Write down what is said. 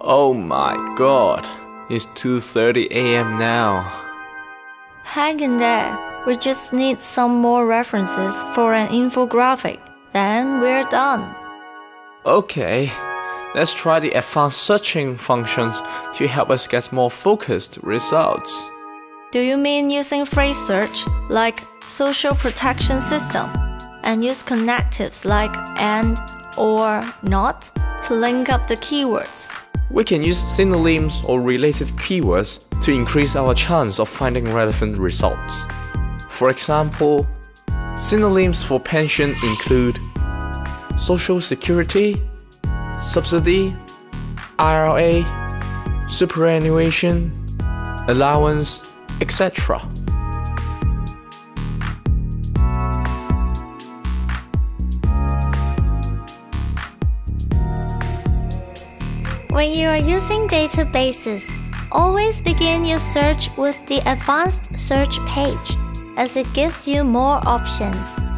Oh my god, it's 2:30 AM now. Hang in there, we just need some more references for an infographic, then we're done. Okay, let's try the advanced searching functions to help us get more focused results. Do you mean using phrase search like social protection system, and use connectives like and, or, not to link up the keywords? We can use synonyms or related keywords to increase our chance of finding relevant results. For example, synonyms for pension include Social Security, Subsidy, IRA, Superannuation, Allowance, etc. When you are using databases, always begin your search with the advanced search page, as it gives you more options.